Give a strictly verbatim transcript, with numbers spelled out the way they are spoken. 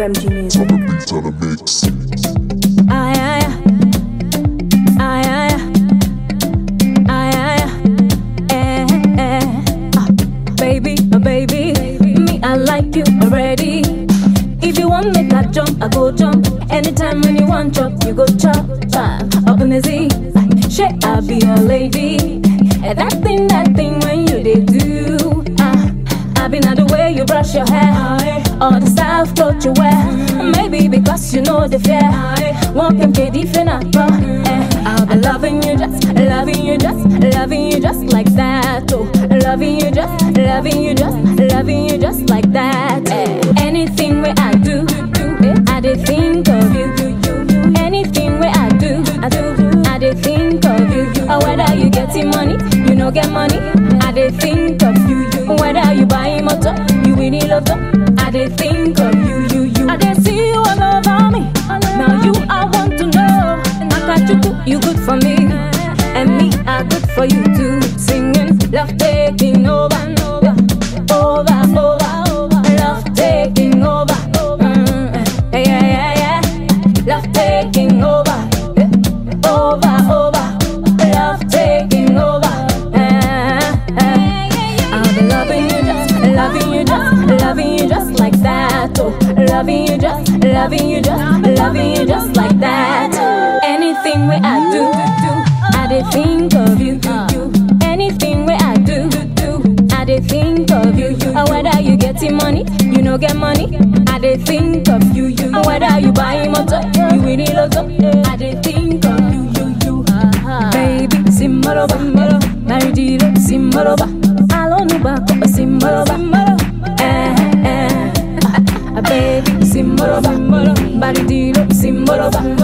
F M G Music. Ay ay ay ay ay ay eh eh. Uh, baby, oh baby, me I like you already. If you want make I jump, I go jump. Anytime when you want chop, you go chop. Up in the Z, shit I be your lady. And that thing, that thing when you did do. I be not the way you brush your hair, aye. All the style clothes you wear, mm. Maybe because you know the fear. Walking K different upper, I'll be loving you just, loving you just, loving you just like that. Oh, loving you just, loving you just, loving you just like that. Eh. Anything where I do, I did think of you. Anything where I do, I do, I did think of you. Or whether you getting money, you no get money, I did think of you. Whether you buy motor, you will need love. I did think of you, you, you. I did see you all over me. Now you, I want to know. And I got you too, you good for me. And me, I good for you too. Singing, love taking over, over, over, over. Love taking over, mm-hmm. Yeah, yeah, yeah. Love taking over, yeah. Over, over. Love taking over. Loving you just, loving you just like that. Oh, loving you just, loving you just, loving you just like that. Oh. Anything where I do, I did think of you. Anything where I do, I did think of you. Whether you getting money, you no get money, I did think of you. Whether you buy motor, you will need lots, I did think of you. Baby, Simbaroba, Maridilo, Simbaroba. Nuba ko simboroba, eh eh, baby simboroba, baridilo simboroba.